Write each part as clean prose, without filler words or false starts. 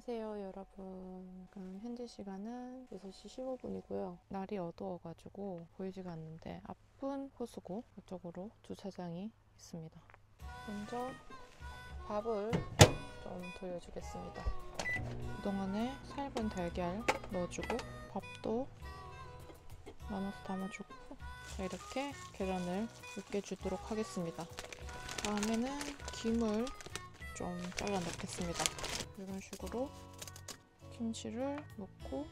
안녕하세요 여러분. 지금 현재 시간은 6시 15분이고요. 날이 어두워가지고 보이지가 않는데 앞은 호수고 이쪽으로 주차장이 있습니다. 먼저 밥을 좀 돌려주겠습니다. 그동안에 삶은 달걀 넣어주고 밥도 나눠서 담아주고 이렇게 계란을 으깨주도록 하겠습니다. 다음에는 김을 좀 잘라 넣겠습니다. 이런 식으로 김치를 넣고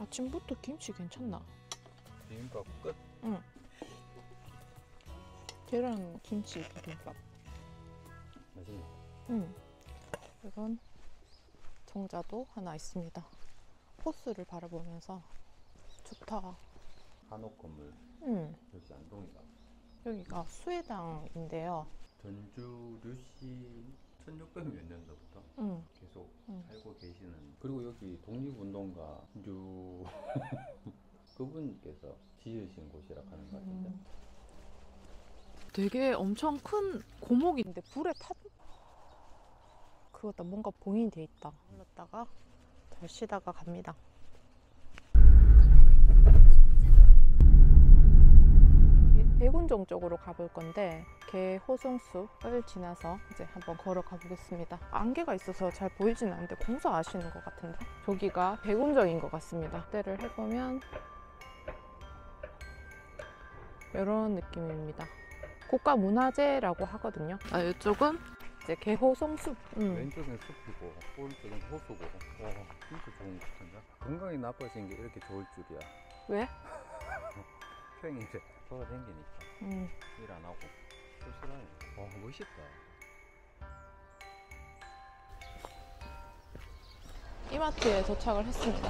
아침부터 김치 괜찮나? 비빔밥 끝? 응. 계란 김치 비빔밥 맛있네. 응. 이건 정자도 하나 있습니다. 호수를 바라보면서 좋다. 한옥 건물. 응. 여기 안동이다. 여기가 수회당인데요. 전주 류씨 1600몇 년도부터 계속 살고 계시는, 그리고 여기 독립운동가 류 그분께서 지으신 곳이라고 하는 것 같은데 되게 엄청 큰 고목인데 불에 탔 그거다. 뭔가 봉인이 돼 있다. 흘렀다가 잘 쉬다가 갑니다. 백운정 쪽으로 가볼 건데 개호송숲을 지나서 이제 한번 걸어가 보겠습니다. 안개가 있어서 잘 보이진 않는데 공사하시는 것 같은데 저기가 백운정인 것 같습니다. 확대를 해보면 이런 느낌입니다. 국가문화재라고 하거든요. 아, 이쪽은 이제 개호송숲. 왼쪽은 숲이고 오른쪽은 호수고. 와, 진짜 좋은 것 같은데? 건강이 나빠진 게 이렇게 좋을 줄이야. 왜? 평일에 돌아다니니까 일 안 하고 쓸쓸하네. 와, 멋있다. 이마트에 도착을 했습니다.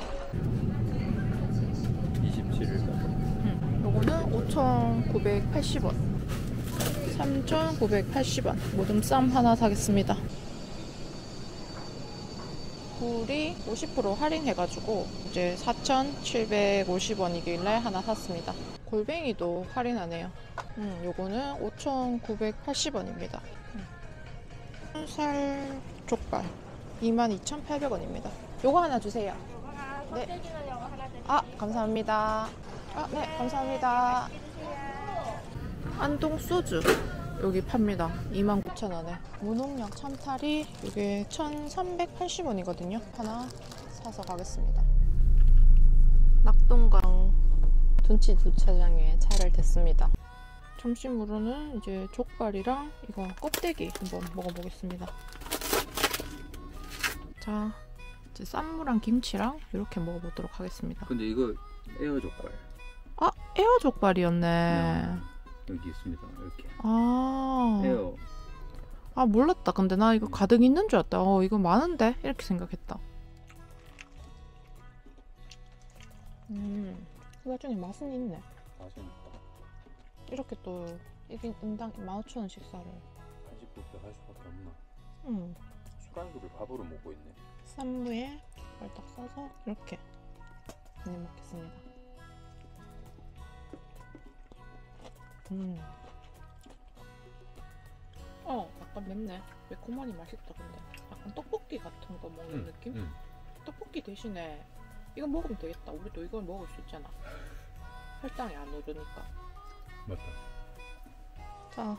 27일까지 요거는 5,980원 3,980원 모듬쌈 하나 사겠습니다. 굴이 50% 할인해가지고 이제 4,750원이길래 하나 샀습니다. 골뱅이도 할인하네요. 요거는 5,980원입니다. 살 족발 22,800원입니다. 요거 하나 주세요. 네. 아, 감사합니다. 아, 네, 감사합니다. 안동 소주 여기 팝니다. 29,000원에 무농약 참타리 이게 1,380원이거든요 하나 사서 가겠습니다. 낙동강 둔치 주차장에 차를 댔습니다. 점심으로는 이제 족발이랑 이거 껍데기 한번 먹어보겠습니다. 자, 이제 쌈무랑 김치랑 이렇게 먹어보도록 하겠습니다. 근데 이거 에어 족발. 아, 에어 족발이었네. 여기 있습니다. 이렇게. 아. 에어. 아, 몰랐다. 근데 나 이거 가득 있는 줄 알았다. 이거 많은데? 이렇게 생각했다. 나중에 맛은 있네. 맛은 있다. 이렇게 또 이긴 인당 15,000원 식사를. 한식밖에 할 수밖에 없나? 수간국을 밥으로 먹고 있네. 쌈무에 족발 딱 싸서 이렇게 그냥 먹겠습니다. 약간 맵네. 매콤하니 맛있다. 근데 약간 떡볶이 같은 거 먹는 느낌? 떡볶이 대신에 이거 먹으면 되겠다. 우리도 이걸 먹을 수 있잖아. 혈당이 안 오르니까. 맞다. 자,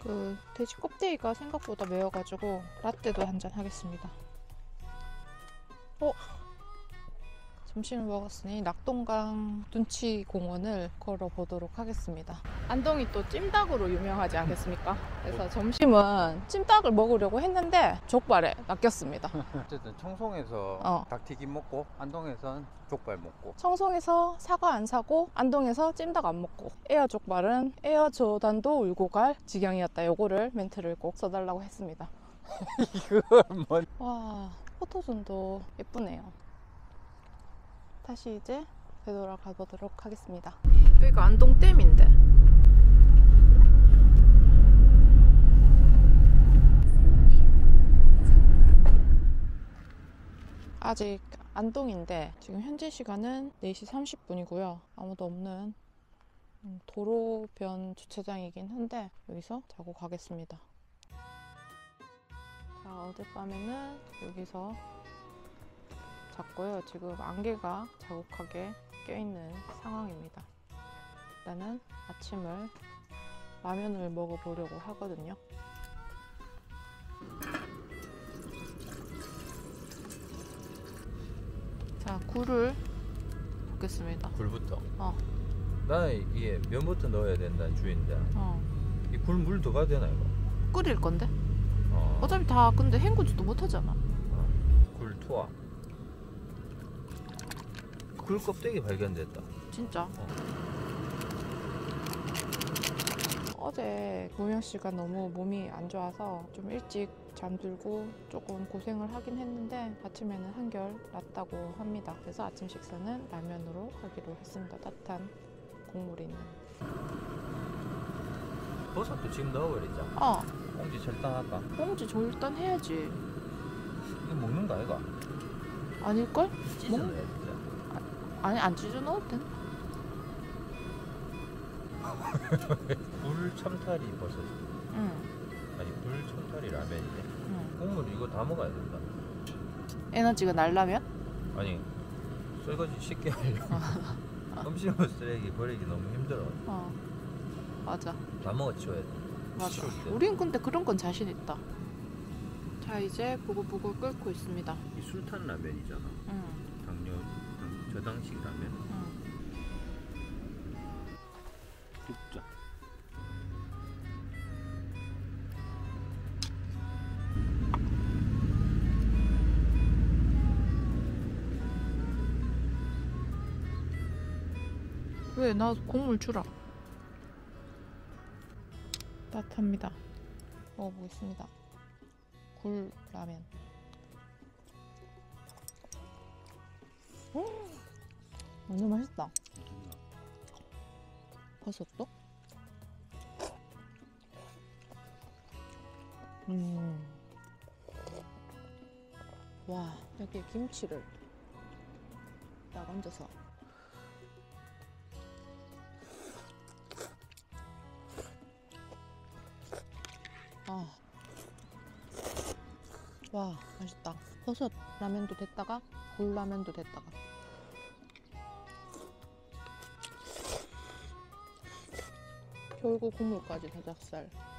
그 돼지 껍데기가 생각보다 매워가지고 라떼도 한잔 하겠습니다. 점심을 먹었으니 낙동강 둔치공원을 걸어보도록 하겠습니다. 안동이 또 찜닭으로 유명하지 않겠습니까? 그래서 점심은 찜닭을 먹으려고 했는데 족발에 낚였습니다. 어쨌든 청송에서 닭튀김 먹고 안동에선 족발 먹고, 청송에서 사과 안 사고 안동에서 찜닭 안 먹고, 에어 족발은 에어 조단도 울고 갈 지경이었다. 요거를 멘트를 꼭 써달라고 했습니다. 이걸 뭔... 와, 포토존도 예쁘네요. 다시 이제 되돌아가 보도록 하겠습니다. 여기가 안동댐인데 아직 안동인데 지금 현재 시간은 4시 30분이고요 아무도 없는 도로변 주차장이긴 한데 여기서 자고 가겠습니다. 자, 어젯밤에는 여기서 잤고요. 지금 안개가 자욱하게 껴있는 상황입니다. 일단은 아침을 라면을 먹어보려고 하거든요. 자, 굴을 붓겠습니다. 굴부터? 나는 이게 면부터 넣어야 된다는 주의인데 이 굴 물 들어가야 되나 이거? 끓일 건데? 어차피 다 근데 헹구지도 못하잖아. 굴 투하. 굴 껍데기 발견됐다. 진짜? 어제 무명씨가 너무 몸이 안 좋아서 좀 일찍 잠들고 조금 고생을 하긴 했는데 아침에는 한결 낫다고 합니다. 그래서 아침 식사는 라면으로 하기로 했습니다. 따뜻한 국물이 있는. 버섯도 지금 넣어버리자. 꽁지 절단할까? 꽁지 절단해야지. 이거 먹는 거 아이가? 아닐걸? 찢어내야 되자. 아니 안 찢어 넣을 땐. 굴 참타리 버섯. 응. 아니 굴 참타리 라면인데. 응. 국물 이거 다 먹어야 된다. 에너지가 날라면? 아니 설거지 쉽게 하려고. 음식물 쓰레기 버리기 너무 힘들어. 맞아. 다 먹어 치워야 돼. 맞아. 우린 근데 그런 건 자신 있다. 자 이제 보글보글 끓고 있습니다. 이 술탄 라면이잖아. 응. 당뇨 저당식 라면. 응. 굽자. 왜? 나 국물 주라. 따뜻합니다. 먹어보겠습니다. 굴 라면. 완전 맛있다. 버섯도? 와, 여기에 김치를 딱 얹어서. 와, 맛있다. 버섯 라면도 됐다가 굴 라면도 됐다가. 결국 국물까지 다작살.